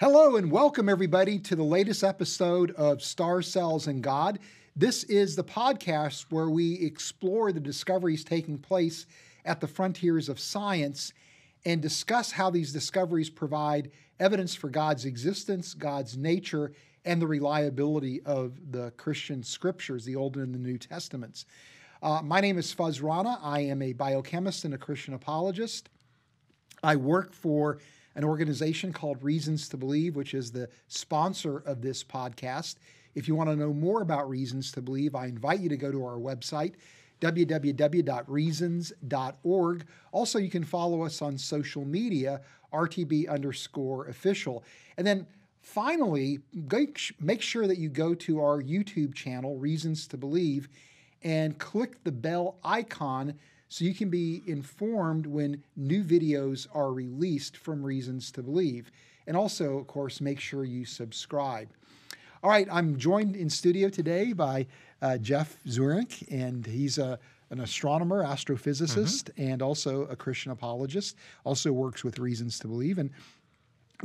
Hello and welcome everybody to the latest episode of Star Cells and God. This is the podcast where we explore the discoveries taking place at the frontiers of science and discuss how these discoveries provide evidence for God's existence, God's nature, and the reliability of the Christian scriptures, the Old and the New Testaments. My name is Fuz Rana. I am a biochemist and a Christian apologist. I work for an organization called Reasons to Believe, which is the sponsor of this podcast. If you want to know more about Reasons to Believe, I invite you to go to our website, www.reasons.org. Also, you can follow us on social media, RTB_official. And then finally, make sure that you go to our YouTube channel, Reasons to Believe, and click the bell icon so you can be informed when new videos are released from Reasons to Believe. And also, of course, make sure you subscribe. All right, I'm joined in studio today by Jeff Zweerink, and he's an astronomer, astrophysicist, and also a Christian apologist, also works with Reasons to Believe. And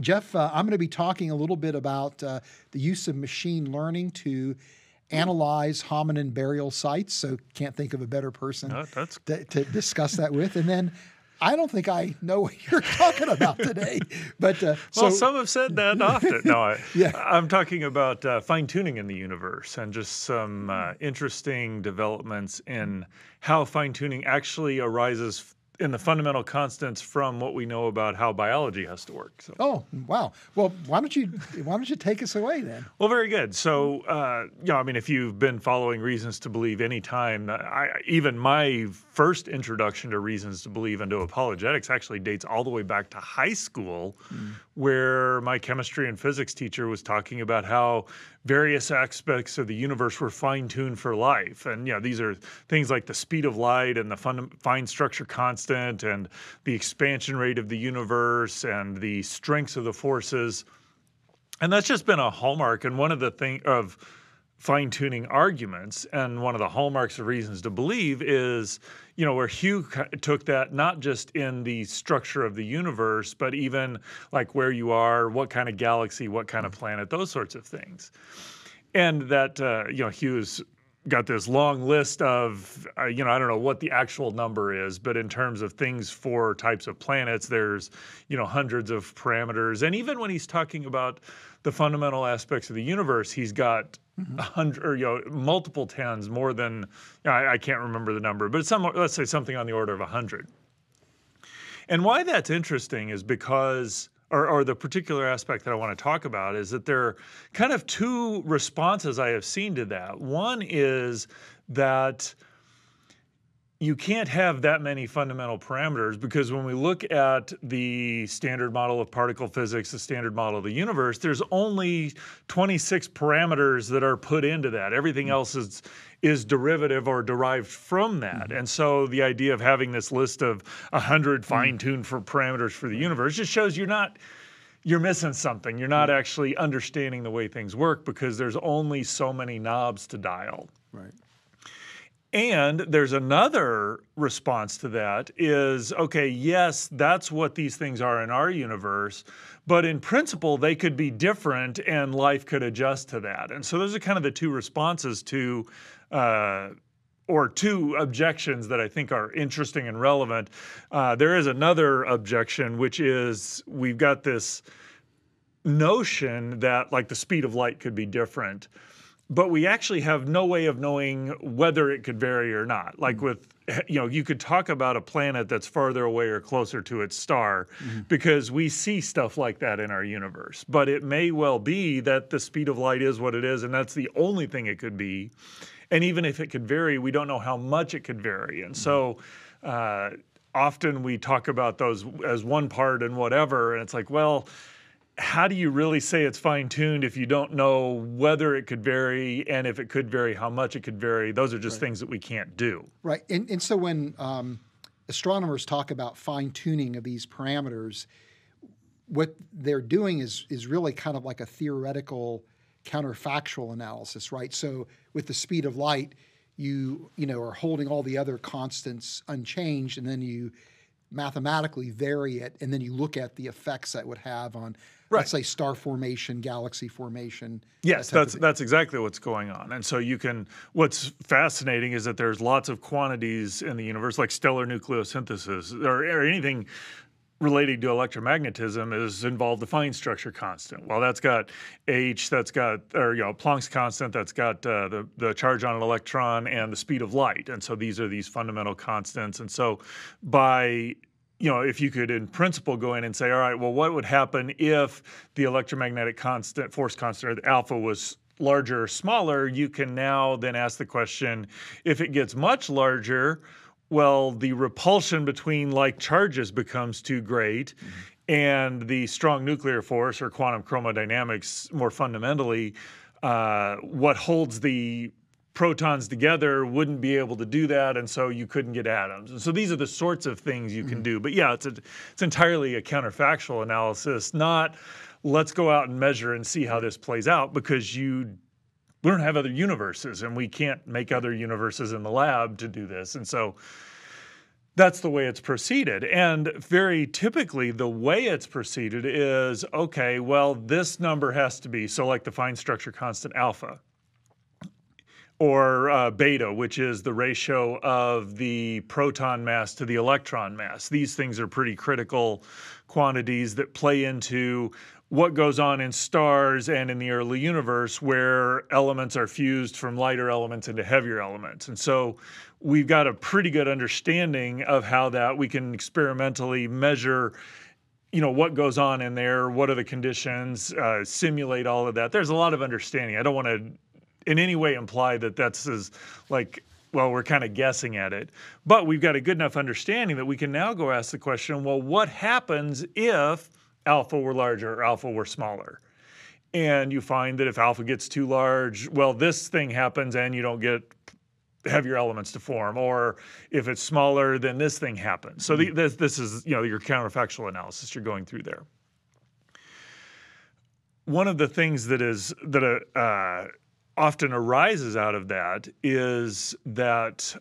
Jeff, I'm going to be talking a little bit about the use of machine learning to analyze hominin burial sites, so can't think of a better person to discuss that with. And then I don't think I know what you're talking about today. But well, some have said that often. No, I'm talking about fine-tuning in the universe and just some interesting developments in how fine-tuning actually arises in the fundamental constants from what we know about how biology has to work. So. Oh, wow. Well, why don't you take us away then? Well, very good. So, you know, I mean, if you've been following Reasons to Believe any time, even my first introduction to Reasons to Believe and to apologetics actually dates all the way back to high school, where my chemistry and physics teacher was talking about how various aspects of the universe were fine-tuned for life. And, yeah, these are things like the speed of light and the fine structure constant and the expansion rate of the universe and the strengths of the forces. And that's just been a hallmark and one of the things of fine-tuning arguments, and one of the hallmarks of Reasons to Believe is, you know, where Hugh took that not just in the structure of the universe, but even like where you are, what kind of galaxy, what kind of planet, those sorts of things. And that, you know, Hugh's got this long list of, you know, I don't know what the actual number is, but in terms of things for types of planets, there's, you know, hundreds of parameters. And even when he's talking about the fundamental aspects of the universe, he's got multiple tens, more than, I can't remember the number, but let's say something on the order of 100. And why that's interesting is because, or the particular aspect that I want to talk about is that there are kind of two responses I have seen to that. One is that you can't have that many fundamental parameters, because when we look at the standard model of particle physics, the standard model of the universe, there's only 26 parameters that are put into that. Everything else is derivative or derived from that. And so the idea of having this list of 100 fine-tuned for parameters for the universe just shows you're missing something. You're not actually understanding the way things work, because there's only so many knobs to dial. Right. And there's another response to that is, okay, yes, that's what these things are in our universe, but in principle, they could be different and life could adjust to that. And so those are kind of the two responses to, or two objections that I think are interesting and relevant. There is another objection, which is we've got this notion that like the speed of light could be different, but we actually have no way of knowing whether it could vary or not. Like with, you know, you could talk about a planet that's farther away or closer to its star, because we see stuff like that in our universe. But it may well be that the speed of light is what it is, and that's the only thing it could be. And even if it could vary, we don't know how much it could vary. And so often we talk about those as one part and whatever, and it's like, well, how do you really say it's fine-tuned if you don't know whether it could vary, and if it could vary, how much it could vary? Those are just things that we can't do. Right. And so when astronomers talk about fine-tuning of these parameters, what they're doing is really kind of like a theoretical counterfactual analysis, right? So with the speed of light, you know, are holding all the other constants unchanged, and then you mathematically vary it, and then you look at the effects that would have on, let's say, star formation, galaxy formation. Yes, that's exactly what's going on. And so you can, what's fascinating is that there's lots of quantities in the universe, like stellar nucleosynthesis or anything relating to electromagnetism is involved the Fine structure constant. Well, that's got H, that's got, or you know, Planck's constant, that's got the charge on an electron and the speed of light. And so these are these fundamental constants. And so by, you know, if you could in principle go in and say, all right, well, what would happen if the electromagnetic constant, force constant, or the alpha was larger or smaller, you can now then ask the question, if it gets much larger, well, the repulsion between like charges becomes too great, and the strong nuclear force or quantum chromodynamics, more fundamentally, what holds the protons together wouldn't be able to do that, and so you couldn't get atoms. And so these are the sorts of things you can do. But yeah, it's entirely a counterfactual analysis, not let's go out and measure and see how this plays out, because we don't have other universes, and we can't make other universes in the lab to do this. And so that's the way it's proceeded. And very typically, the way it's proceeded is, okay, well, this number has to be, so like the fine structure constant alpha, or beta, which is the ratio of the proton mass to the electron mass. These things are pretty critical quantities that play into what goes on in stars and in the early universe, where elements are fused from lighter elements into heavier elements. And so we've got a pretty good understanding of how that we can experimentally measure, you know, what goes on in there, what are the conditions, simulate all of that. There's a lot of understanding. I don't want to in any way imply that that's as like, well, we're kind of guessing at it, but we've got a good enough understanding that we can now go ask the question, well, what happens if alpha were larger or alpha were smaller? And you find that if alpha gets too large, well, this thing happens and you don't get heavier elements to form, or if it's smaller, then this thing happens. So this is, you know, your counterfactual analysis you're going through there. One of the things that is often arises out of that is that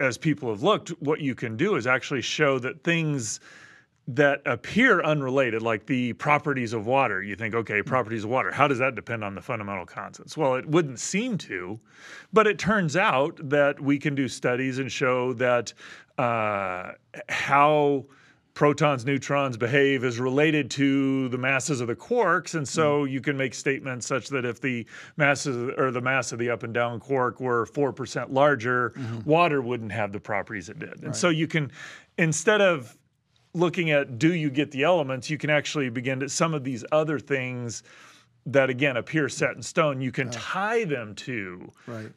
as people have looked, what you can do is actually show that things that appear unrelated, like the properties of water. You think, okay, properties of water, how does that depend on the fundamental constants? Well, it wouldn't seem to, but it turns out that we can do studies and show that how protons, neutrons behave is related to the masses of the quarks. And so you can make statements such that if the masses or the mass of the up and down quark were 4% larger, water wouldn't have the properties it did. And so you can, instead of looking at do you get the elements, you can actually begin to some of these other things that again appear set in stone, you can tie them to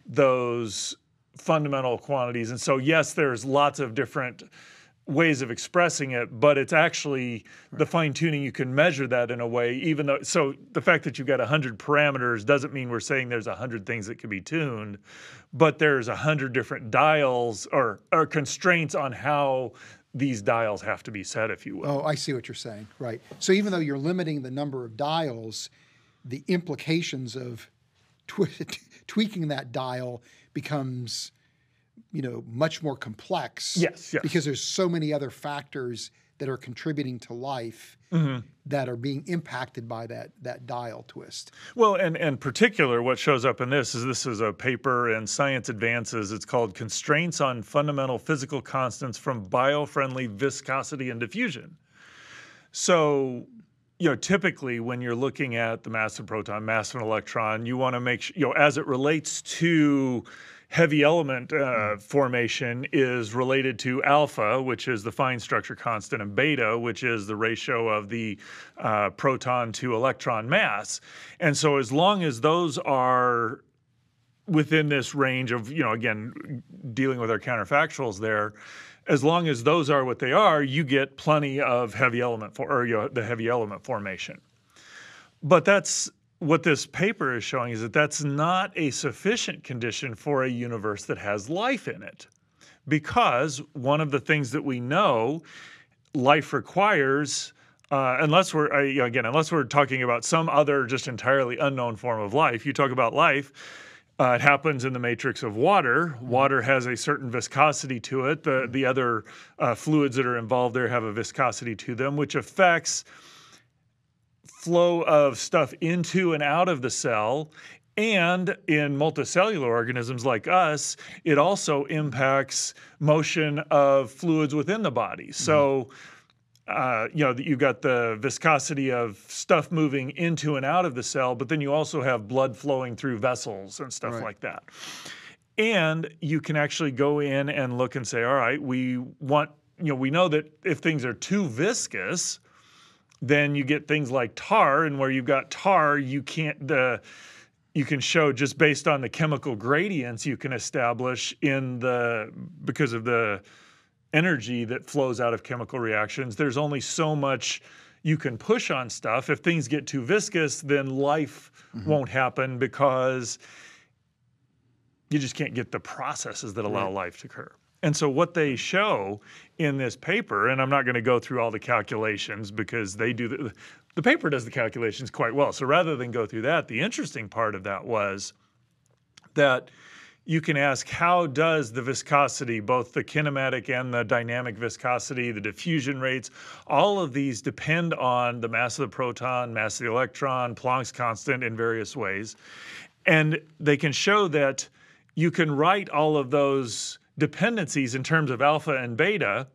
those fundamental quantities. And so yes, there's lots of different ways of expressing it, but it's actually the fine tuning. You can measure that in a way, even though, so the fact that you've got 100 parameters doesn't mean we're saying there's 100 things that could be tuned, but there's 100 different dials or constraints on how these dials have to be set, if you will. Oh, I see what you're saying, right. So even though you're limiting the number of dials, the implications of tweaking that dial becomes, you know, much more complex. Yes, yes. Because there's so many other factors that are contributing to life that are being impacted by that dial twist. Well, and in particular, what shows up in this is a paper in Science Advances. It's called Constraints on Fundamental Physical Constants from Biofriendly Viscosity and Diffusion. So, you know, typically when you're looking at the mass of proton, mass of an electron, you want to make sure, you know, as it relates to heavy element formation is related to alpha, which is the fine structure constant, and beta, which is the ratio of the proton to electron mass. And so as long as those are within this range of, you know, again, dealing with our counterfactuals there, as long as those are what they are, you get plenty of heavy element the heavy element formation. But that's what this paper is showing, is that that's not a sufficient condition for a universe that has life in it. Because one of the things that we know life requires, unless we're talking about some other just entirely unknown form of life, you talk about life, It happens in the matrix of water. Water has a certain viscosity to it. The other fluids that are involved there have a viscosity to them, which affects flow of stuff into and out of the cell. And in multicellular organisms like us, it also impacts motion of fluids within the body. So, you've got the viscosity of stuff moving into and out of the cell, but then you also have blood flowing through vessels and stuff like that. And you can actually go in and look and say, all right, we know that if things are too viscous, then you get things like tar, and where you've got tar, you can show just based on the chemical gradients you can establish because of the energy that flows out of chemical reactions. There's only so much you can push on stuff. If things get too viscous, then life won't happen because you just can't get the processes that allow life to occur. And so what they show in this paper, and I'm not going to go through all the calculations because they do the paper does the calculations quite well. So rather than go through that, the interesting part of that was that you can ask, how does the viscosity, both the kinematic and the dynamic viscosity, the diffusion rates, all of these depend on the mass of the proton, mass of the electron, Planck's constant in various ways. And they can show that you can write all of those dependencies in terms of alpha and beta.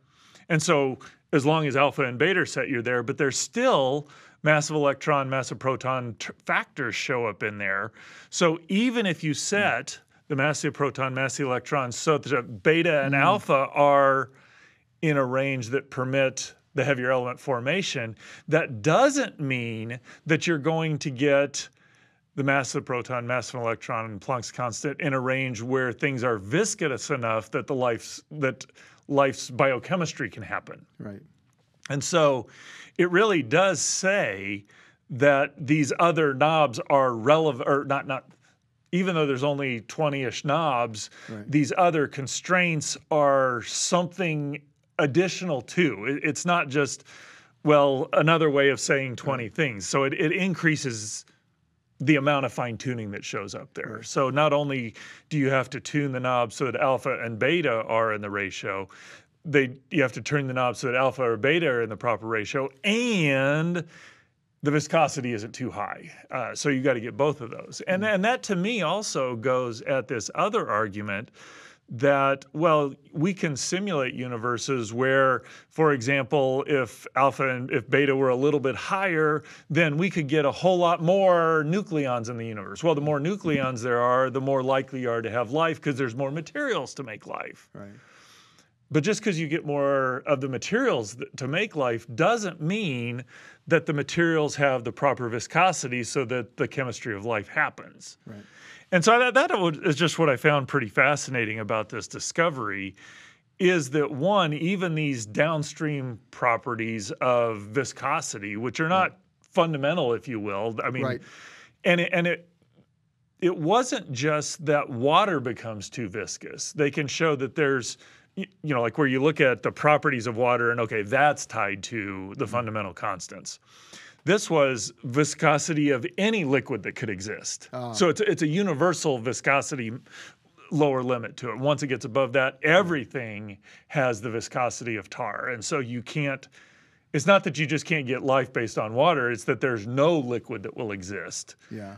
And so as long as alpha and beta are set, you're there, but there's still mass of electron, mass of proton factors show up in there. So even if you set the mass of proton, mass of electrons, so that beta and alpha are in a range that permit the heavier element formation, that doesn't mean that you're going to get the mass of the proton, mass of an electron, and Planck's constant in a range where things are viscous enough that life's biochemistry can happen. Right. And so it really does say that these other knobs are relevant, or not even though there's only 20-ish knobs, these other constraints are something additional too. It's not just, well, another way of saying 20 things. So it increases the amount of fine tuning that shows up there. So not only do you have to tune the knob so that alpha and beta are in the ratio, you have to turn the knob so that alpha or beta are in the proper ratio, and the viscosity isn't too high. So you got to get both of those. And that to me also goes at this other argument that, well, we can simulate universes where, for example, if alpha and if beta were a little bit higher, then we could get a whole lot more nucleons in the universe. Well, the more nucleons there are, the more likely you are to have life because there's more materials to make life. Right. But just because you get more of the materials to make life doesn't mean that the materials have the proper viscosity so that the chemistry of life happens. Right. And so that is just what I found pretty fascinating about this discovery, is that one, even these downstream properties of viscosity, which are not fundamental, if you will, I mean, and it wasn't just that water becomes too viscous. They can show that there's, like where you look at the properties of water and, okay, that's tied to the fundamental constants. This was viscosity of any liquid that could exist. So it's a universal viscosity lower limit to it. Once it gets above that, everything has the viscosity of tar. And so you can't, it's not that you just can't get life based on water, it's that there's no liquid that will exist,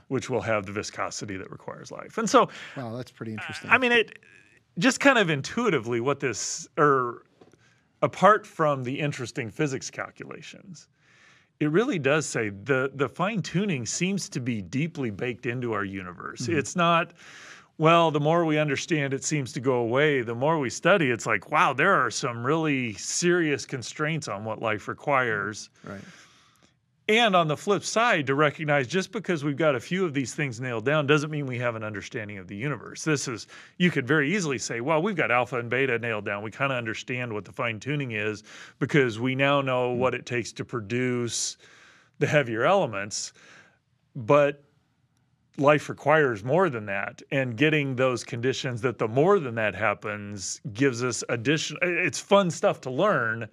which will have the viscosity that requires life. And so, wow, that's pretty interesting. I mean, it just kind of intuitively what this, or apart from the interesting physics calculations, it really does say the fine-tuning seems to be deeply baked into our universe. It's not, well, the more we understand, it seems to go away. The more we study, it's like, wow, there are some really serious constraints on what life requires. Right. And on the flip side, to recognize just because we've got a few of these things nailed down doesn't mean we have an understanding of the universe. You could very easily say, well, we've got alpha and beta nailed down. We kind of understand what the fine-tuning is because we now know what it takes to produce the heavier elements. But life requires more than that. And getting those conditions that the more than that happens gives us additional, it's fun stuff to learn,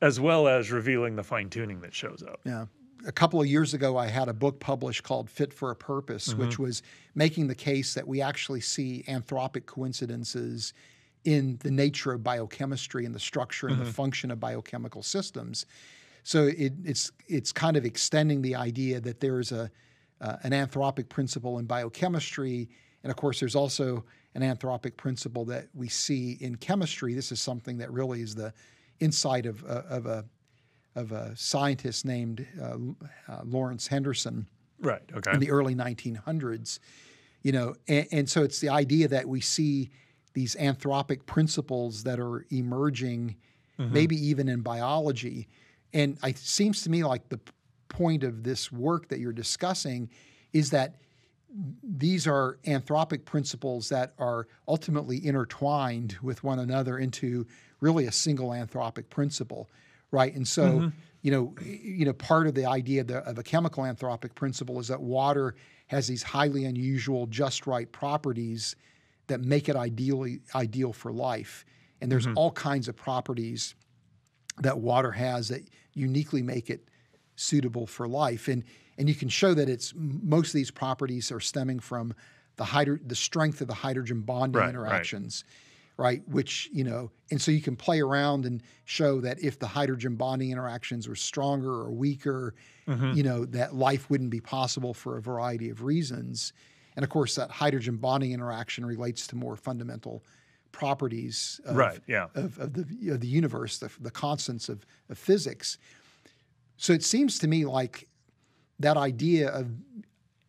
as well as revealing the fine-tuning that shows up. Yeah. a couple of years ago, I had a book published called Fit for a Purpose, which was making the case that we actually see anthropic coincidences in the nature of biochemistry and the structure and the function of biochemical systems. So it's kind of extending the idea that there is a an anthropic principle in biochemistry. And of course, there's also an anthropic principle that we see in chemistry. This is something that really is the insight of a scientist named Lawrence Henderson, right? Okay. In the early 1900s, you know, and so it's the idea that we see these anthropic principles that are emerging, maybe even in biology. And it seems to me like the point of this work that you're discussing is that these are anthropic principles that are ultimately intertwined with one another into really a single anthropic principle, right? And so, you know, part of the idea of a chemical anthropic principle is that water has these highly unusual, just right properties that make it ideal for life. And there's all kinds of properties that water has that uniquely make it suitable for life. And you can show that it's most of these properties are stemming from the strength of the hydrogen bonding interactions, right? Which, you know, and so you can play around and show that if the hydrogen bonding interactions were stronger or weaker, you know, that life wouldn't be possible for a variety of reasons. And of course, that hydrogen bonding interaction relates to more fundamental properties of, of the universe, the constants of physics. So it seems to me like that idea of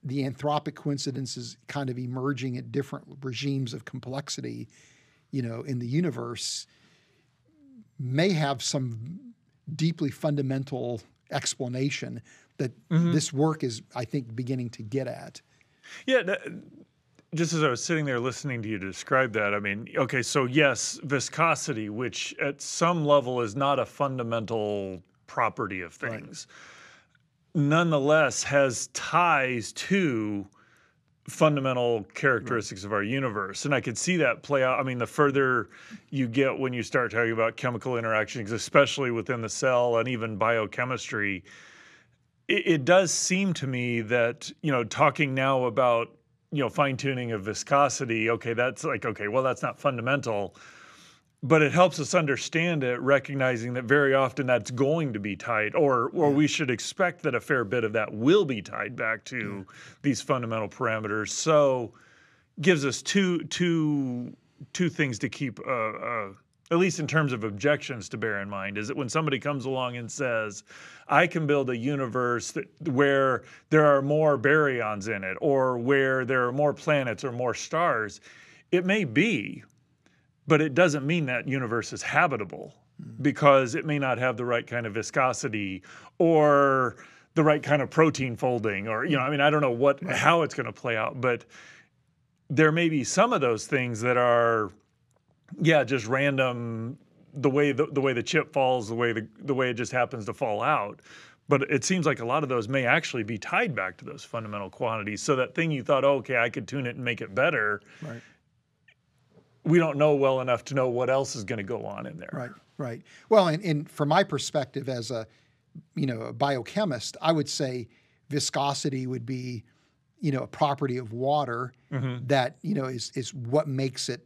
the anthropic coincidences kind of emerging at different regimes of complexity, you know, in the universe may have some deeply fundamental explanation that this work is, I think, beginning to get at. Yeah, just as I was sitting there listening to you describe that, I mean, okay, so yes, viscosity, which at some level is not a fundamental property of things, nonetheless has ties to fundamental characteristics of our universe. And I could see that play out. I mean, the further you get when you start talking about chemical interactions, especially within the cell and even biochemistry, it does seem to me that, you know, talking now about, you know, fine-tuning of viscosity, okay, that's like, okay, well, that's not fundamental, but it helps us understand it, recognizing that very often that's going to be tied, or we should expect that a fair bit of that will be tied back to these fundamental parameters. So gives us two things to keep, at least in terms of objections, to bear in mind, is that when somebody comes along and says, I can build a universe where there are more baryons in it, or where there are more planets or more stars, it may be, but it doesn't mean that universe is habitable, because it may not have the right kind of viscosity or the right kind of protein folding, or, you know, I mean, I don't know what, how it's going to play out, but there may be some of those things that are, yeah, just random, the way the chip falls, the way it just happens to fall out. But it seems like a lot of those may actually be tied back to those fundamental quantities. So that thing you thought, oh, okay, I could tune it and make it better. Right. We don't know well enough to know what else is going to go on in there. Right, right. Well, and from my perspective as a, you know, a biochemist, I would say viscosity would be, you know, a property of water that, you know, is what makes it,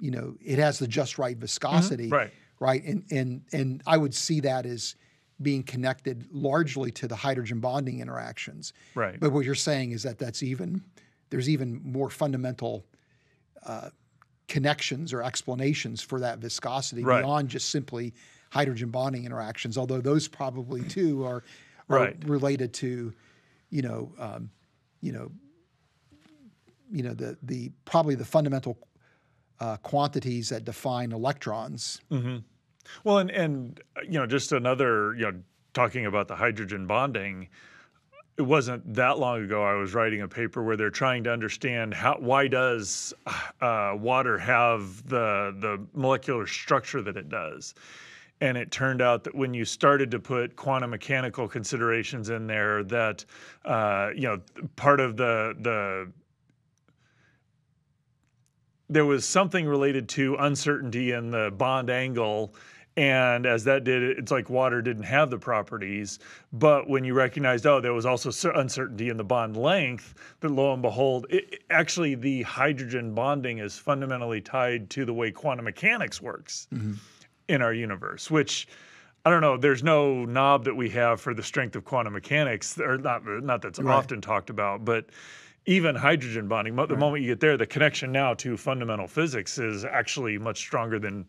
you know, it has the just right viscosity, right? And I would see that as being connected largely to the hydrogen bonding interactions. Right. But what you're saying is that there's even more fundamental connections or explanations for that viscosity beyond just simply hydrogen bonding interactions, although those probably too are related to, the probably the fundamental quantities that define electrons. Well, and you know, just another, you know, talking about the hydrogen bonding, it wasn't that long ago I was writing a paper where they're trying to understand why does water have the molecular structure that it does. And it turned out that when you started to put quantum mechanical considerations in there, that you know, part of the there was something related to uncertainty in the bond angle, And as that did, it's like water didn't have the properties. But when you recognized, oh, there was also uncertainty in the bond length, that lo and behold, actually the hydrogen bonding is fundamentally tied to the way quantum mechanics works in our universe, which, I don't know, there's no knob that we have for the strength of quantum mechanics, or not that's often talked about, but even hydrogen bonding, the moment you get there, the connection now to fundamental physics is actually much stronger than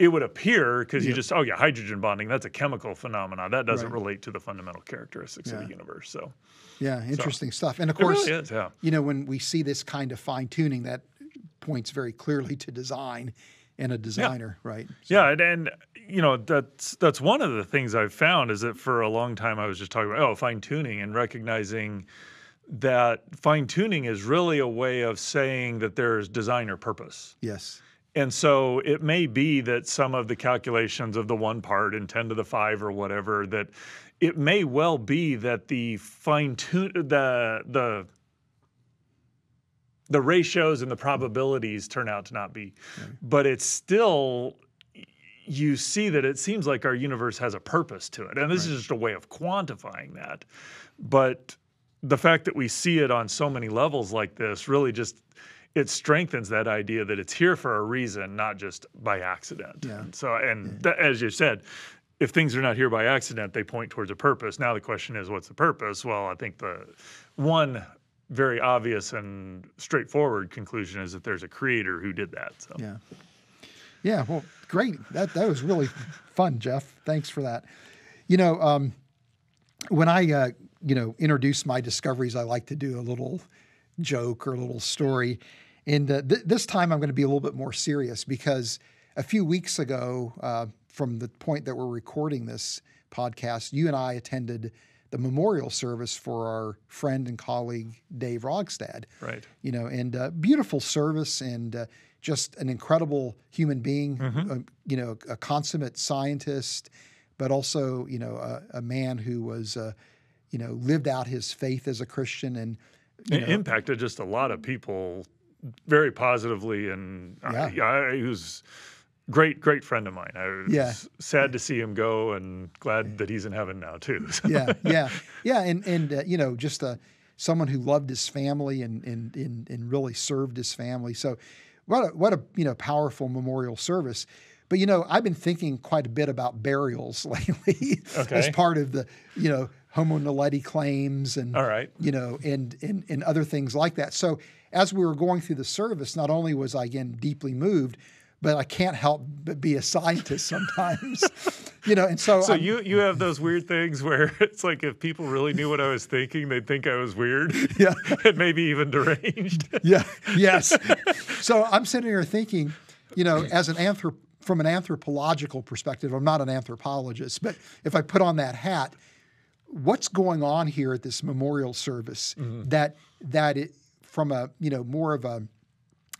it would appear, because you just, oh yeah, hydrogen bonding, that's a chemical phenomenon. That doesn't relate to the fundamental characteristics of the universe. So, yeah, interesting stuff. And of course, really is, you know, when we see this kind of fine tuning, that points very clearly to design and a designer, right? So. Yeah, and you know, that's one of the things I've found is that for a long time I was just talking about, oh, fine tuning, and recognizing that fine tuning is really a way of saying that there's design or purpose. Yes. And so it may be that some of the calculations of the one part in 10 to the 5 or whatever, that it may well be that the the ratios and the probabilities turn out to not be. But it's still, you see that it seems like our universe has a purpose to it. And this is just a way of quantifying that. But the fact that we see it on so many levels like this really just, it strengthens that idea that it's here for a reason, not just by accident. Yeah. And so, as you said, if things are not here by accident, they point towards a purpose. Now the question is, what's the purpose? Well, I think the one very obvious and straightforward conclusion is that there's a creator who did that. So. Yeah. Yeah. Well, great. That was really fun, Jeff. Thanks for that. You know, when I, you know, introduce my discoveries, I like to do a little joke or a little story. And this time I'm going to be a little bit more serious, because a few weeks ago, from the point that we're recording this podcast, you and I attended the memorial service for our friend and colleague, Dave Rogstad. Right. You know, and beautiful service, and just an incredible human being, you know, a consummate scientist, but also, you know, a man who was, you know, lived out his faith as a Christian, and it impacted just a lot of people very positively. And he was a great friend of mine. I was sad to see him go, and glad that he's in heaven now too. So. Yeah. And you know, just someone who loved his family and really served his family. So what a you know, powerful memorial service. But, you know, I've been thinking quite a bit about burials lately as part of the, you know, Homo naledi claims and, you know, and other things like that. So as we were going through the service, not only was I, again, deeply moved, but I can't help but be a scientist sometimes, you know, and so you have those weird things where it's like, if people really knew what I was thinking, they'd think I was weird. Yeah. And maybe even deranged. Yeah. Yes. So I'm sitting here thinking, you know, as an from an anthropological perspective, I'm not an anthropologist, but if I put on that hat, what's going on here at this memorial service that it, from a, you know, more of a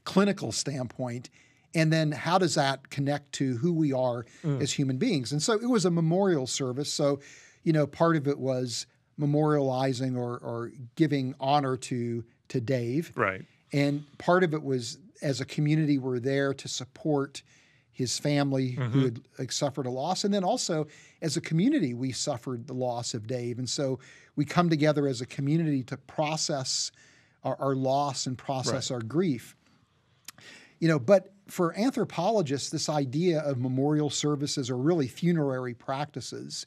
clinical standpoint, and then how does that connect to who we are as human beings? And so it was a memorial service. So, you know, part of it was memorializing or giving honor to Dave. Right. And part of it was, as a community, we're there to support his family who had suffered a loss. And then also, as a community, we suffered the loss of Dave. And so we come together as a community to process our loss and process our grief. You know, but for anthropologists, this idea of memorial services, or really funerary practices,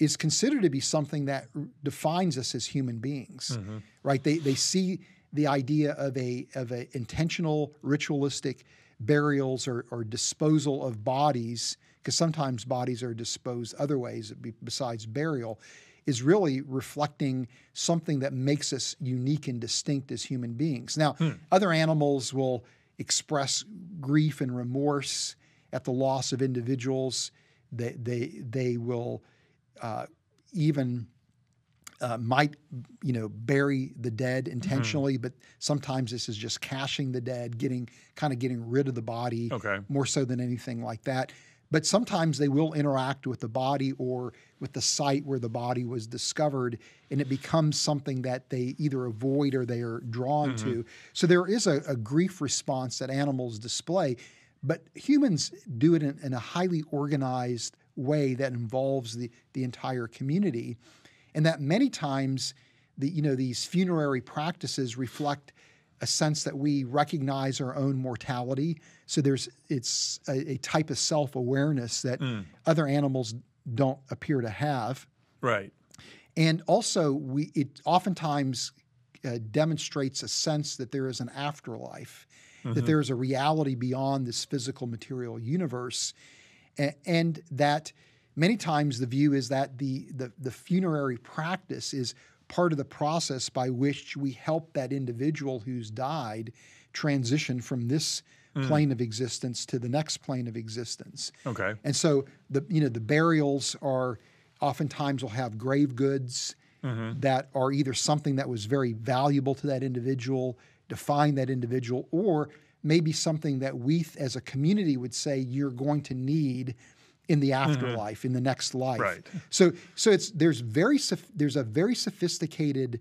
is considered to be something that defines us as human beings, right? They see the idea of a intentional, ritualistic burials or disposal of bodies, because sometimes bodies are disposed other ways besides burial, is really reflecting something that makes us unique and distinct as human beings. Now, other animals will express grief and remorse at the loss of individuals. They will might, you know, bury the dead intentionally, but sometimes this is just caching the dead, kind of getting rid of the body, more so than anything like that. But sometimes they will interact with the body or with the site where the body was discovered, and it becomes something that they either avoid or they are drawn to. So there is a grief response that animals display, But humans do it in a highly organized way that involves the entire community, and that many times these funerary practices reflect a sense that we recognize our own mortality. So it's a type of self-awareness that other animals don't appear to have. Right. And also it oftentimes demonstrates a sense that there is an afterlife, that there is a reality beyond this physical material universe, and that many times the view is that the funerary practice is part of the process by which we help that individual who's died transition from this plane of existence to the next plane of existence. Okay. And so the burials are oftentimes will have grave goods that are either something that was very valuable to that individual, define that individual, or maybe something that we as a community would say you're going to need in the afterlife, in the next life. Right. So there's a very sophisticated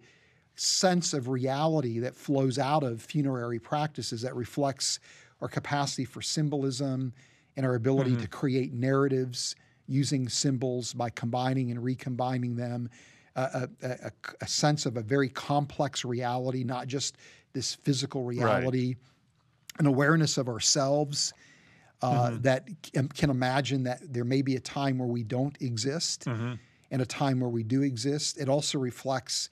sense of reality that flows out of funerary practices that reflects our capacity for symbolism and our ability to create narratives using symbols by combining and recombining them, a sense of a very complex reality, not just this physical reality, an awareness of ourselves, that can imagine that there may be a time where we don't exist and a time where we do exist. It also reflects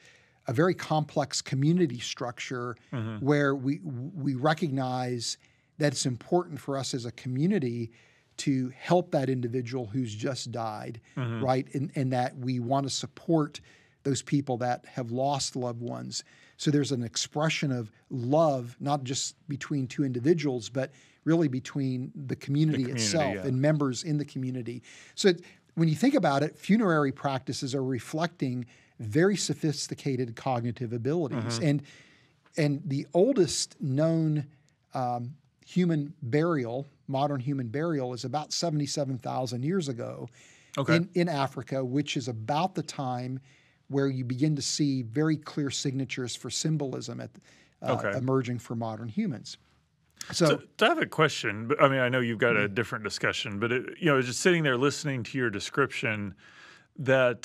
a very complex community structure where we recognize that it's important for us as a community to help that individual who's just died, right? And that we want to support those people that have lost loved ones. So there's an expression of love, not just between two individuals, but really between the community itself and members in the community. So when you think about it, funerary practices are reflecting very sophisticated cognitive abilities. And the oldest known modern human burial is about 77,000 years ago in Africa, which is about the time where you begin to see very clear signatures for symbolism emerging for modern humans. So I have a question. I mean, I know you've got a different discussion, but just sitting there listening to your description, that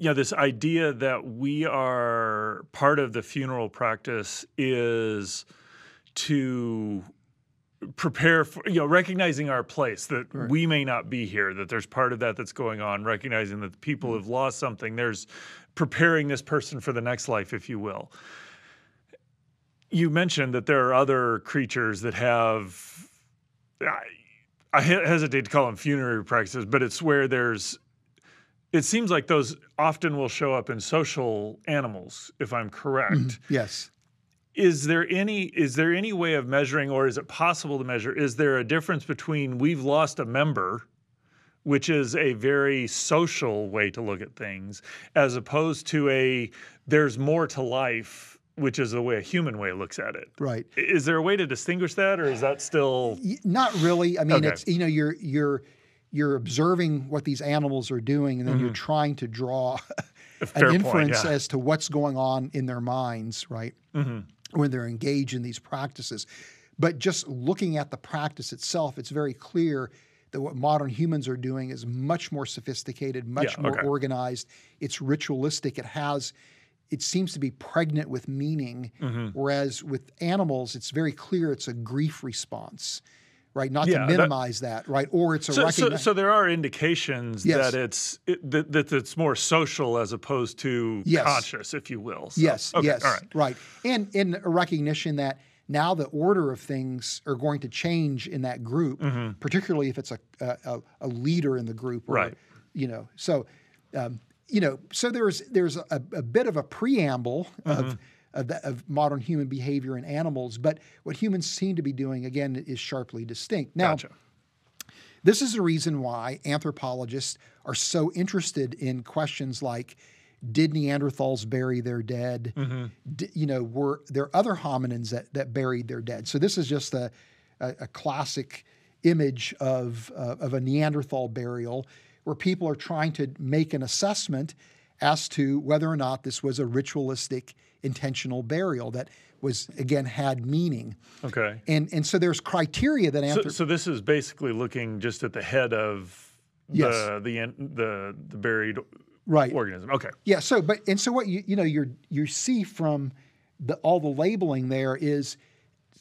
this idea that we are part of the funeral practice is to prepare for, recognizing our place, that we may not be here, that there's part of that that's going on, recognizing that people have lost something, there's preparing this person for the next life, if you will. You mentioned that there are other creatures that have, I hesitate to call them funerary practices, but it's where it seems like those often will show up in social animals, if I'm correct. Yes. Is there any way of measuring, or is it possible to measure, is there a difference between we've lost a member, which is a very social way to look at things, as opposed to there's more to life, which is the way a human way looks at it? Right. Is there a way to distinguish that, or is that still? Not really. I mean, it's, you're observing what these animals are doing, and then you're trying to draw an inference as to what's going on in their minds, right? When they're engaged in these practices. But just looking at the practice itself, it's very clear that what modern humans are doing is much more sophisticated, much more organized. It's ritualistic. It seems to be pregnant with meaning, whereas with animals, it's very clear it's a grief response, right? Not to minimize that, right? Or it's so there are indications that it's more social as opposed to conscious, if you will. So, and in a recognition that now the order of things are going to change in that group, particularly if it's a leader in the group, or, So there's a bit of a preamble of modern human behavior and animals, but what humans seem to be doing, again, is sharply distinct. Now, this is the reason why anthropologists are so interested in questions like, did Neanderthals bury their dead? Were there other hominins that buried their dead? So this is just a classic image of a Neanderthal burial, where people are trying to make an assessment as to whether or not this was a ritualistic, intentional burial, that was, again, had meaning. Okay. And so there's criteria that answer. So this is basically looking just at the head of yes. the buried right. organism. Okay. Yeah. So but and so what you see from all the labeling there is,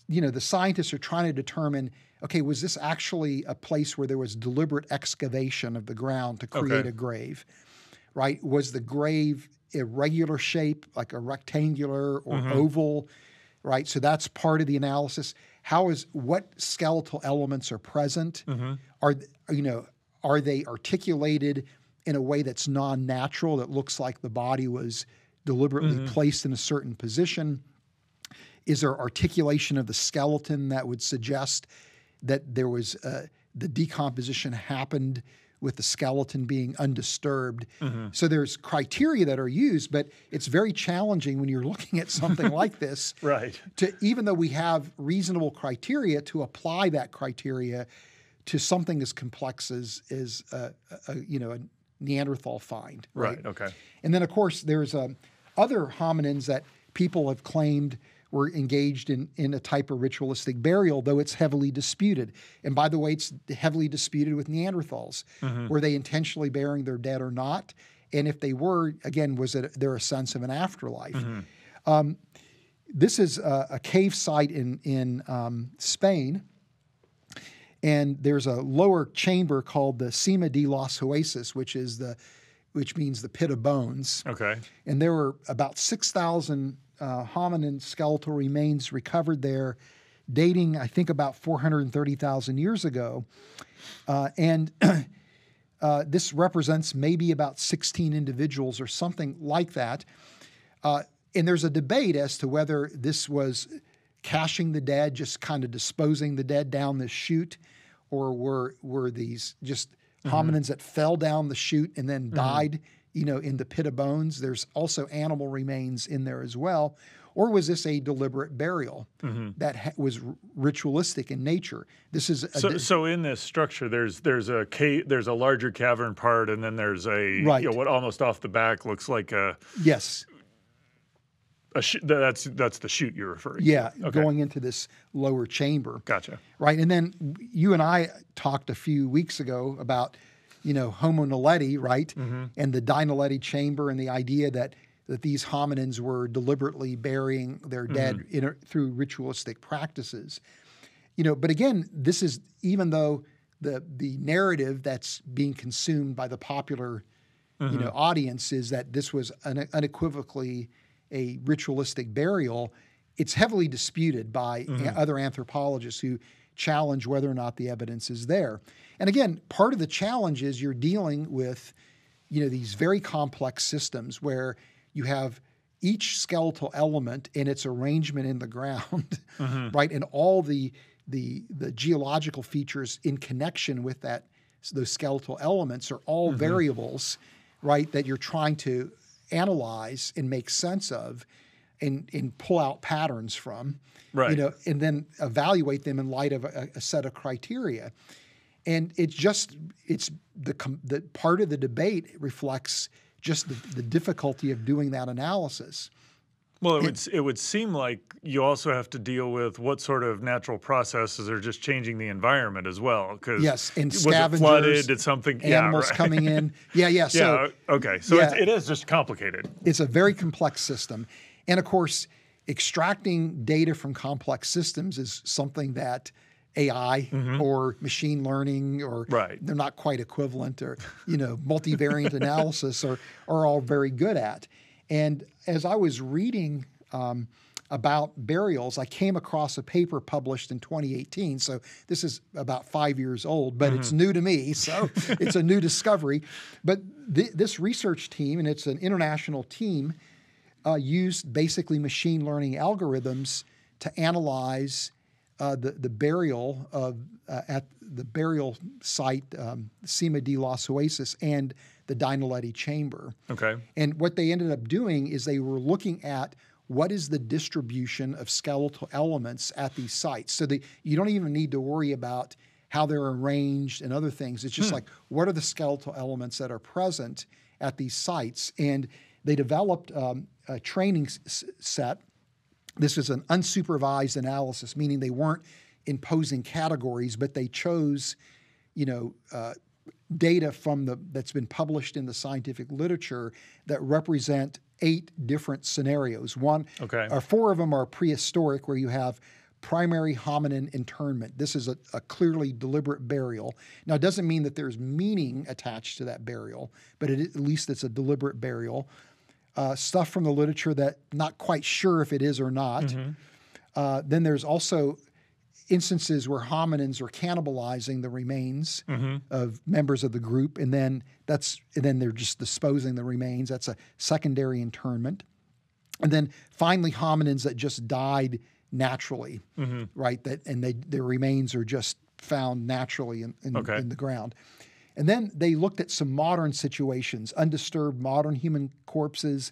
the scientists are trying to determine, okay, was this actually a place where there was deliberate excavation of the ground to create okay. a grave, right? Was the grave irregular shape, like a rectangular or mm-hmm. oval, right? So that's part of the analysis. What skeletal elements are present? Mm-hmm. Are they articulated in a way that's non-natural, that looks like the body was deliberately mm-hmm. placed in a certain position? Is there articulation of the skeleton that would suggest that there was the decomposition happened with the skeleton being undisturbed? Mm-hmm. So there's criteria that are used, but it's very challenging when you're looking at something like this. Right. Even though we have reasonable criteria, to apply that criteria to something as complex as a Neanderthal find. Right? Right. Okay. And then of course there's other hominins that people have claimed were engaged in a type of ritualistic burial, though it's heavily disputed. And by the way, it's heavily disputed with Neanderthals. Mm-hmm. Were they intentionally burying their dead or not? And if they were, again, was there a sense of an afterlife? Mm-hmm. This is a cave site in Spain, and there's a lower chamber called the Sima de los Huesos, which means the pit of bones. Okay. And there were about 6,000 hominin skeletal remains recovered there, dating, I think, about 430,000 years ago. And this represents maybe about 16 individuals or something like that. And there's a debate as to whether this was caching the dead, just kind of disposing the dead down this chute, or were these just mm-hmm. hominins that fell down the chute and then mm-hmm. died in the pit of bones. There's also animal remains in there as well. Or was this a deliberate burial mm-hmm. that was ritualistic in nature? This is so in this structure. There's a larger cavern part, and then there's a right. What almost off the back looks like a yes. That's the chute you're referring to. Yeah, okay. Going into this lower chamber. Gotcha. Right, and then you and I talked a few weeks ago about Homo naledi, right? Mm-hmm. And the Dinaledi chamber, and the idea that these hominins were deliberately burying their dead mm-hmm. through ritualistic practices. But again, this is, even though the narrative that's being consumed by the popular mm-hmm. Audience is that this was unequivocally a ritualistic burial, it's heavily disputed by mm-hmm. Other anthropologists who challenge whether or not the evidence is there. And again, part of the challenge is you're dealing with, these very complex systems where you have each skeletal element and its arrangement in the ground, mm-hmm. right? And all the geological features in connection with those skeletal elements are all mm-hmm. variables, right? That you're trying to analyze and make sense of and pull out patterns from, right. And then evaluate them in light of a set of criteria. And the part of the debate reflects just the difficulty of doing that analysis. Well, it would seem like you also have to deal with what sort of natural processes are just changing the environment as well. Because yes, and scavengers, was it flooded? Did something animals yeah, right. coming in? Yeah, yeah. So, yeah. Okay, so yeah, it is just complicated. It's a very complex system, and of course, extracting data from complex systems is something that AI mm-hmm. or machine learning, or right. they're not quite equivalent, or multivariate analysis are all very good at. And as I was reading about burials, I came across a paper published in 2018. So this is about 5 years old, but mm-hmm. it's new to me, so it's a new discovery. But this research team, and it's an international team, used basically machine learning algorithms to analyze the burial of at the burial site Sima de los Huesos and the Dinaledi chamber. Okay. And what they ended up doing is they were looking at what is the distribution of skeletal elements at these sites. So you don't even need to worry about how they're arranged and other things. It's just like, what are the skeletal elements that are present at these sites? And they developed a training set This is an unsupervised analysis, meaning they weren't imposing categories, but they chose, data from that's been published in the scientific literature that represent 8 different scenarios. Four of them are prehistoric, where you have primary hominin internment. This is a clearly deliberate burial. Now, it doesn't mean that there's meaning attached to that burial, but at least it's a deliberate burial. Stuff from the literature that not quite sure if it is or not. Mm-hmm. Then there's also instances where hominins are cannibalizing the remains mm-hmm. of members of the group, and then they're just disposing the remains. That's a secondary internment. And then finally, hominins that just died naturally, mm-hmm. right? Their remains are just found naturally in the ground. And then they looked at some modern situations, undisturbed modern human corpses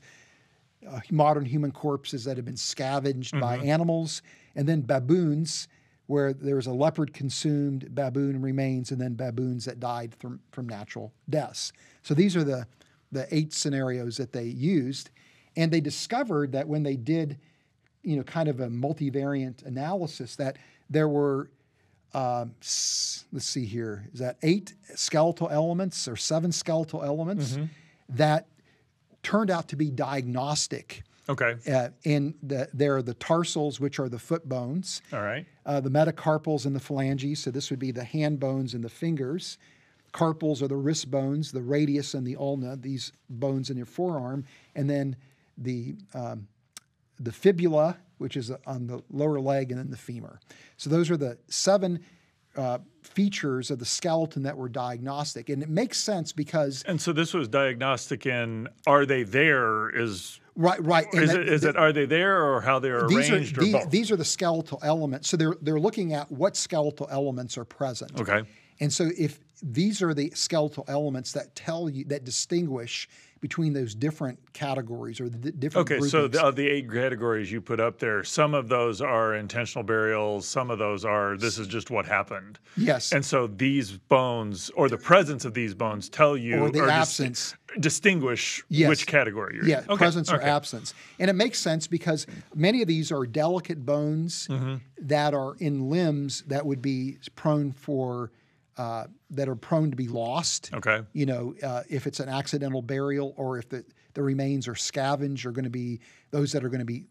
that have been scavenged mm-hmm. by animals, and then baboons, where there was a leopard-consumed baboon remains, and then baboons that died from natural deaths. So these are the 8 scenarios that they used, and they discovered that when they did, kind of a multivariant analysis, that there were let's see here, is that 8 skeletal elements or 7 skeletal elements mm-hmm. that turned out to be diagnostic. Okay. And there are the tarsals, which are the foot bones. All right. The metacarpals and the phalanges. So this would be the hand bones and the fingers. Carpals are the wrist bones, the radius and the ulna, these bones in your forearm. And then the fibula, which is on the lower leg, and then the femur. So those are the 7 features of the skeleton that were diagnostic. And it makes sense because... And so this was diagnostic in, are they there is... Right. And are they there, or how they're arranged, or both? These are the skeletal elements. So they're looking at what skeletal elements are present. Okay. And so if these are the skeletal elements that tell you, that distinguish between those different categories or the different groupings. So of the 8 categories you put up there, some of those are intentional burials, some of those are, this is just what happened. Yes. And so these bones, or the presence of these bones, tell you, or the absence, distinguish yes. which category you're in. Presence or absence. And it makes sense because many of these are delicate bones mm-hmm. that are in limbs that would be prone for... that are prone to be lost. Okay. If it's an accidental burial, or if the remains are scavenged, are going to be those that are going to be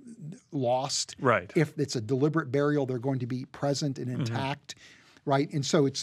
lost. Right. If it's a deliberate burial, they're going to be present and intact. Mm-hmm. Right. And so it's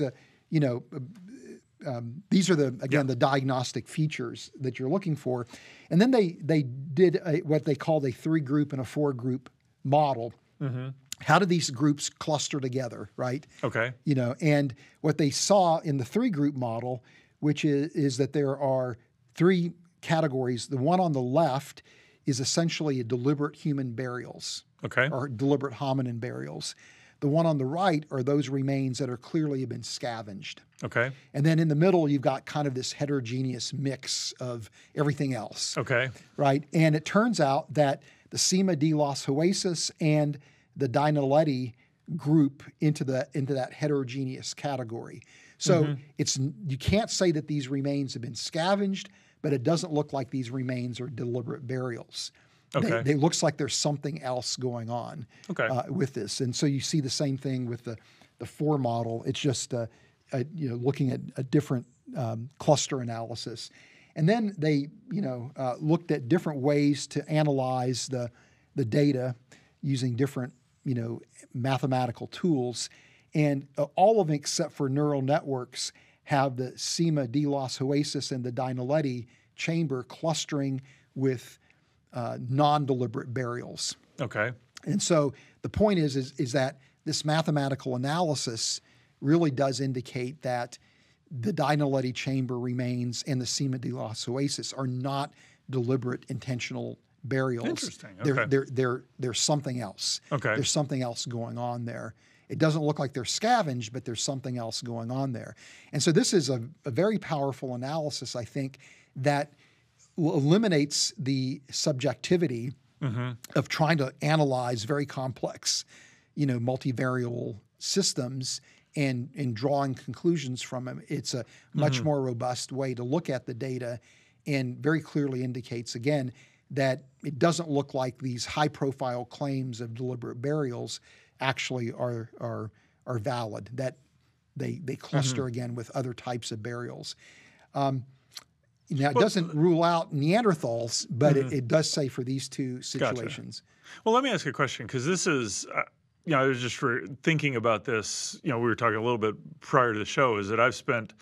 these are the diagnostic features that you're looking for. And then they did what they called a 3-group and a 4-group model. Mm-hmm. How do these groups cluster together, right? Okay. And what they saw in the 3-group model, which is that there are 3 categories. The one on the left is essentially a deliberate human burials. Okay. Or deliberate hominin burials. The one on the right are those remains that are clearly have been scavenged. Okay. And then in the middle, you've got kind of this heterogeneous mix of everything else. Okay. Right? And it turns out that the Sima de los Huesos and the Dinaledi group into that heterogeneous category. So mm-hmm. You can't say that these remains have been scavenged, but it doesn't look like these remains are deliberate burials. Okay. It looks like there's something else going on with this. And so you see the same thing with the 4 model. It's just looking at a different cluster analysis. And then they looked at different ways to analyze the data using different mathematical tools, and all of them except for neural networks have the Sima de los Huesos and the Dinaledi chamber clustering with non-deliberate burials. Okay. And so the point is that this mathematical analysis really does indicate that the Dinaledi chamber remains and the Sima de los Huesos are not deliberate, intentional burials. Interesting. Okay. There's something else. Okay. There's something else going on there. It doesn't look like they're scavenged, but there's something else going on there. And so this is a very powerful analysis, I think, that eliminates the subjectivity mm-hmm. of trying to analyze very complex, multivariable systems and drawing conclusions from them. It's a much mm-hmm. more robust way to look at the data, and very clearly indicates, again, that it doesn't look like these high-profile claims of deliberate burials actually are valid, that they cluster again with other types of burials. Now, it doesn't rule out Neanderthals, but it does say for these two situations. Gotcha. Well, let me ask you a question, because this is you know, I was just thinking about this. You know, we were talking a little bit prior to the show, is that I've spent,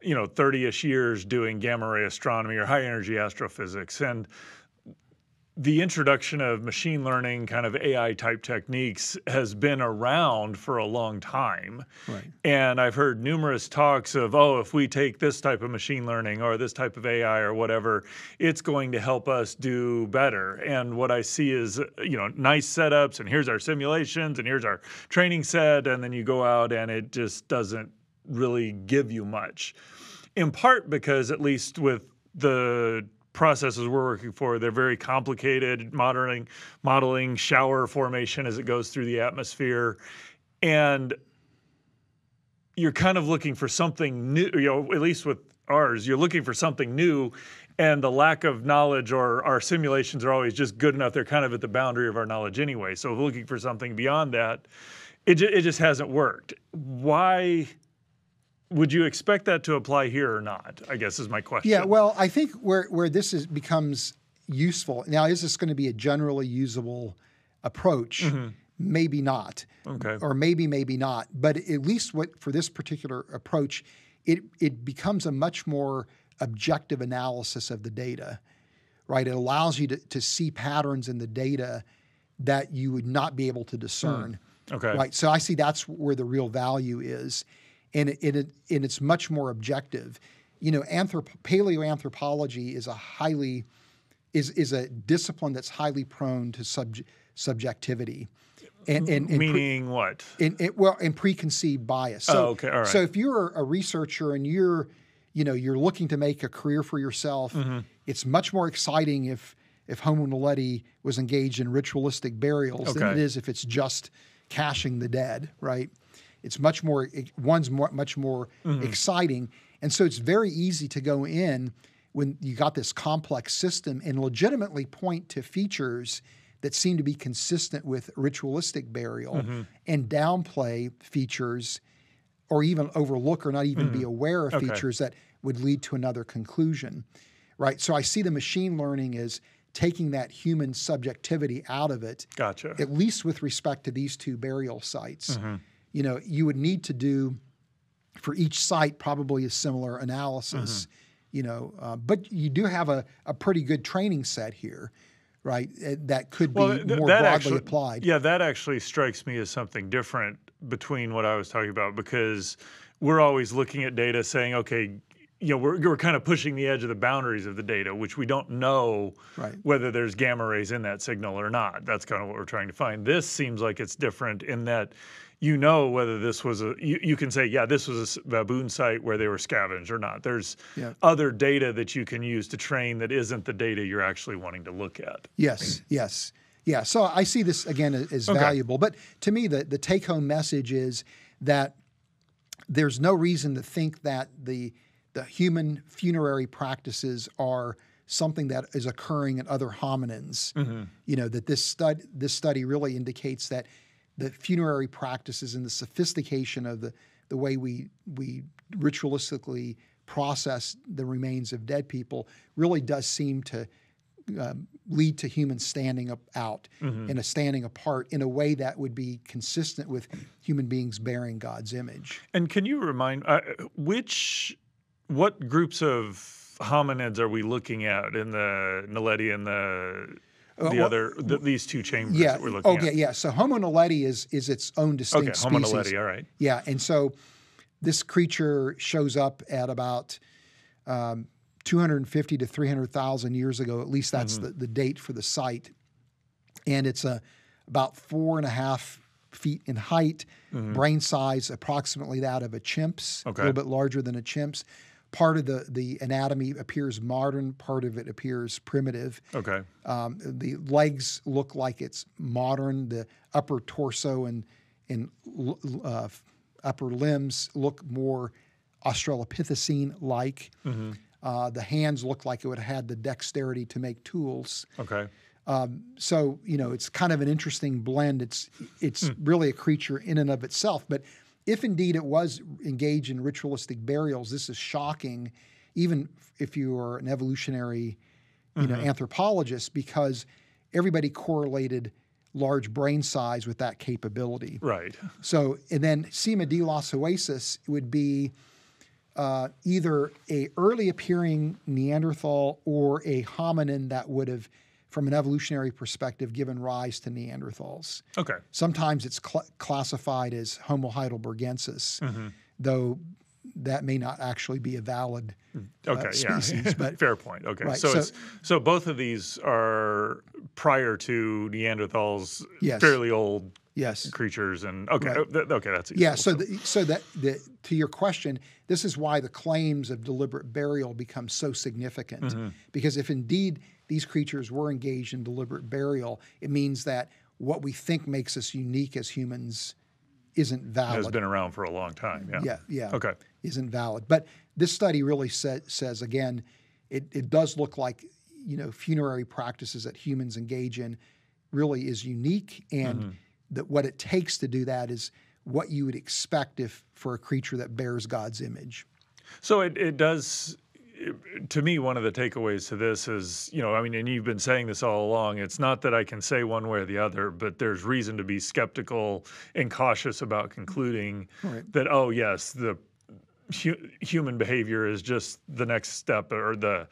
you know, 30-ish years doing gamma ray astronomy or high energy astrophysics, and the introduction of machine learning, kind of AI type techniques, has been around for a long time. Right. And I've heard numerous talks of, oh, if we take this type of machine learning or this type of AI or whatever, it's going to help us do better. And what I see is, you know, nice setups, and here's our simulations, and here's our training set, and then you go out and it just doesn't really give you much. In part because, at least with the processes we're working for, they're very complicated, modeling shower formation as it goes through the atmosphere. And you're kind of looking for something new, you know, at least with ours, you're looking for something new, and the lack of knowledge, or our simulations are always just good enough. They're kind of at the boundary of our knowledge anyway. So if we're looking for something beyond that, it just hasn't worked. Why would you expect that to apply here or not, I guess is my question. Yeah, well, I think where this becomes useful, now is this going to be a generally usable approach? Maybe not, or maybe not. But at least for this particular approach, it becomes a much more objective analysis of the data, right? It allows you to see patterns in the data that you would not be able to discern, right? So I see that's where the real value is. And it's much more objective. You know, paleoanthropology is a highly is a discipline that's highly prone to subjectivity, and meaning what? And preconceived bias. So, all right. So if you're a researcher and you're looking to make a career for yourself, it's much more exciting if Homo naledi was engaged in ritualistic burials than it is if it's just caching the dead, right? It's much more, much more exciting. And so it's very easy to go in when you got this complex system and legitimately point to features that seem to be consistent with ritualistic burial and downplay features, or even overlook or not even be aware of features that would lead to another conclusion, right? So I see the machine learning as taking that human subjectivity out of it, at least with respect to these two burial sites. You know, you would need to do for each site probably a similar analysis, you know, but you do have a pretty good training set here, right? That could be more broadly applied. Yeah, that actually strikes me as something different between what I was talking about, because we're always looking at data saying, okay, you know, we're kind of pushing the edge of the boundaries of the data, which we don't know whether there's gamma rays in that signal or not. That's kind of what we're trying to find. This seems like it's different in that, you know, whether this was you can say, yeah, this was a baboon site where they were scavenged or not. There's other data that you can use to train that isn't the data you're actually wanting to look at. Yes, yes. Yeah, so I see this, again, as valuable. But to me, the take-home message is that there's no reason to think that the human funerary practices are something that is occurring in other hominins. You know, that this study really indicates that the funerary practices and the sophistication of the way we ritualistically process the remains of dead people really does seem to lead to humans standing out and standing apart in a way that would be consistent with human beings bearing God's image. And can you remind what groups of hominids are we looking at in the Naledi and these two chambers that we're looking at? So Homo naledi is its own distinct species. Homo naledi, all right. Yeah, and so this creature shows up at about 250 to 300,000 years ago. At least that's the date for the site. And it's about 4.5 feet in height, brain size approximately that of a chimp's, a little bit larger than a chimp's. Part of the anatomy appears modern, part of it appears primitive. The legs look like it's modern. The upper torso and upper limbs look more Australopithecine-like. The hands looked like it would have had the dexterity to make tools. Okay. So, you know, it's kind of an interesting blend. It's really a creature in and of itself. But if indeed it was engaged in ritualistic burials, this is shocking, even if you are an evolutionary, you know, anthropologist, because everybody correlated large brain size with that capability. Right. So, and then Sima de los Huesos would be either a early appearing Neanderthal or a hominin that would have, from an evolutionary perspective, given rise to Neanderthals. Okay. Sometimes it's classified as Homo heidelbergensis, though that may not actually be a valid species. Yeah. But, fair point. Okay. Right, so both of these are prior to Neanderthals, fairly old creatures. And okay, that's easy. Yeah. So to your question, this is why the claims of deliberate burial become so significant, because if indeed these creatures were engaged in deliberate burial, it means that what we think makes us unique as humans isn't valid. Has been around for a long time. Okay. Isn't valid. But this study really says again, it does look like, you know, funerary practices that humans engage in really is unique, and that what it takes to do that is what you would expect if for a creature that bears God's image. So it does. To me, one of the takeaways to this is, you know, I mean, and you've been saying this all along, it's not that I can say one way or the other, but there's reason to be skeptical and cautious about concluding that, oh, yes, the human behavior is just the next step, or the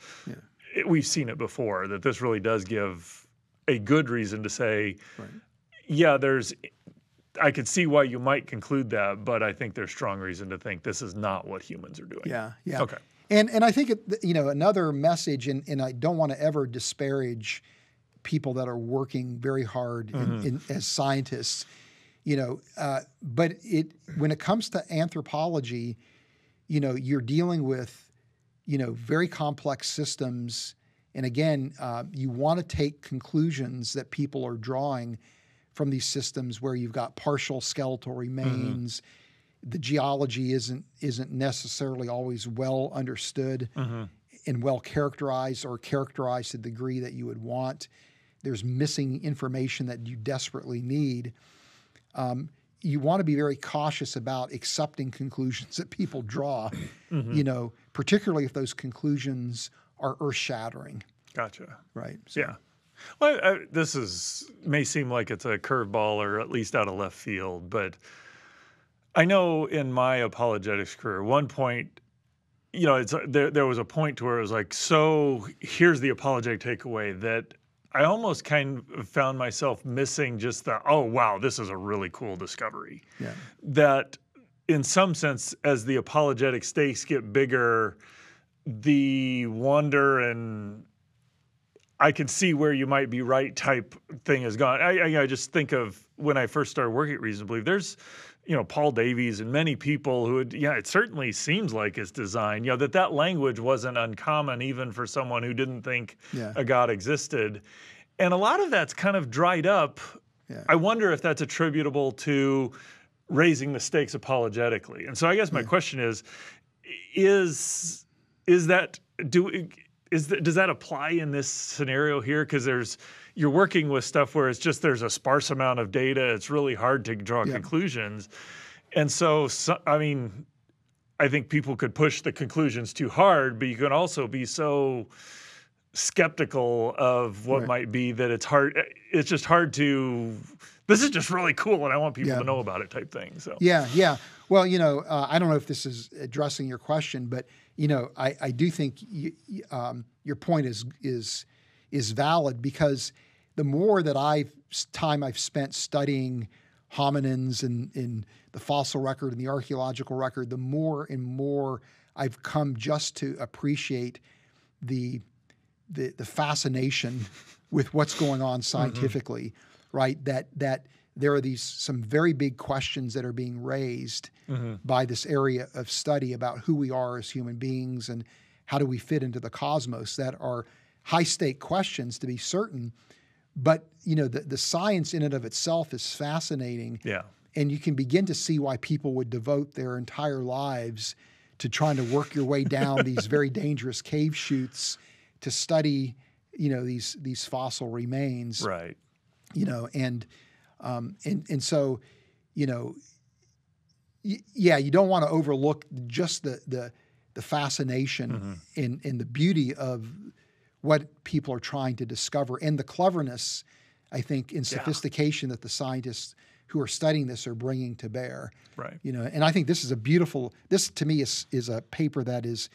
we've seen it before, that this really does give a good reason to say, yeah, I could see why you might conclude that, but I think there's strong reason to think this is not what humans are doing. Yeah, yeah. Okay. And I think, you know, another message, and I don't want to ever disparage people that are working very hard as scientists, you know, but when it comes to anthropology, you know, you're dealing with, you know, very complex systems. And again, you want to take conclusions that people are drawing from these systems where you've got partial skeletal remains. The geology isn't necessarily always well understood and well characterized, or characterized to the degree that you would want. There's missing information that you desperately need. You want to be very cautious about accepting conclusions that people draw, you know, particularly if those conclusions are earth-shattering. Gotcha. Right. So. Yeah. Well, this may seem like it's a curveball, or at least out of left field, but I know in my apologetics career, one point, you know, there was a point to where it was like, so here's the apologetic takeaway, that I almost kind of found myself missing just the, oh, wow, this is a really cool discovery. Yeah. That in some sense, as the apologetic stakes get bigger, the wonder and I can see where you might be right type thing is gone. I just think of when I first started working at Reasons to Believe, there's, you know, Paul Davies and many people who would, it certainly seems like it's designed, you know, that language wasn't uncommon even for someone who didn't think a God existed. And a lot of that's kind of dried up. Yeah. I wonder if that's attributable to raising the stakes apologetically. And so I guess my question is that, does that apply in this scenario here? Because you're working with stuff where it's just there's a sparse amount of data. It's really hard to draw conclusions. And so, I mean, I think people could push the conclusions too hard, but you can also be so skeptical of what might be that it's hard. It's just hard to, this is just really cool and I want people to know about it type thing. So yeah. Well, you know, I don't know if this is addressing your question, but, you know, I do think your point is valid, because the more that I've spent studying hominins and the fossil record and the archaeological record, the more and more I've come just to appreciate the fascination with what's going on scientifically, right? That there are some very big questions that are being raised by this area of study about who we are as human beings and how do we fit into the cosmos, that are high-stake questions to be certain. But, you know, the science in and of itself is fascinating. Yeah. And you can begin to see why people would devote their entire lives to trying to work your way down these very dangerous cave chutes to study, you know, these fossil remains. Right. You know, and so, you know, yeah, you don't want to overlook just the fascination and the beauty of what people are trying to discover and the cleverness, I think, and sophistication that the scientists who are studying this are bringing to bear. Right. You know, and I think this is a beautiful, this to me is a paper that is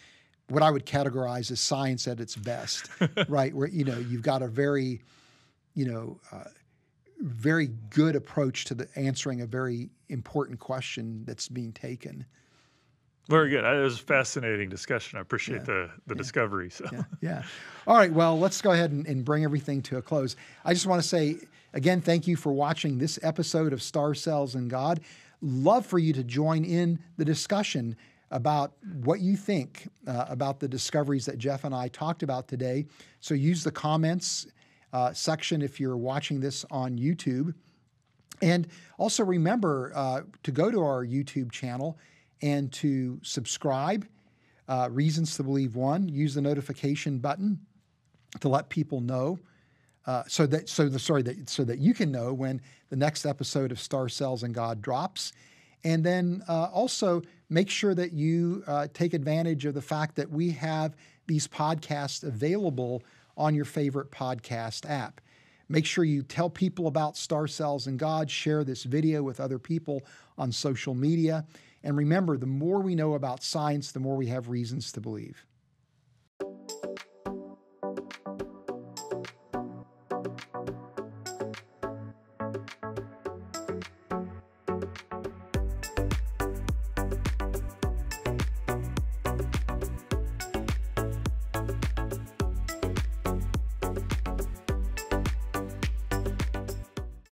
what I would categorize as science at its best, right? Where, you know, you've got a very, you know, very good approach to the answering a very important question that's being taken. Very good. It was a fascinating discussion. I appreciate the discovery. So. Yeah. All right. Well, let's go ahead and bring everything to a close. I just want to say, again, thank you for watching this episode of Star Cells and God. Love for you to join in the discussion about what you think about the discoveries that Jeff and I talked about today. So use the comments section if you're watching this on YouTube. And also remember to go to our YouTube channel and to subscribe, Reasons to Believe One, use the notification button to let people know so that you can know when the next episode of Star Cells and God drops. And then also make sure that you take advantage of the fact that we have these podcasts available on your favorite podcast app. Make sure you tell people about Star Cells and God, share this video with other people on social media. And remember, the more we know about science, the more we have reasons to believe.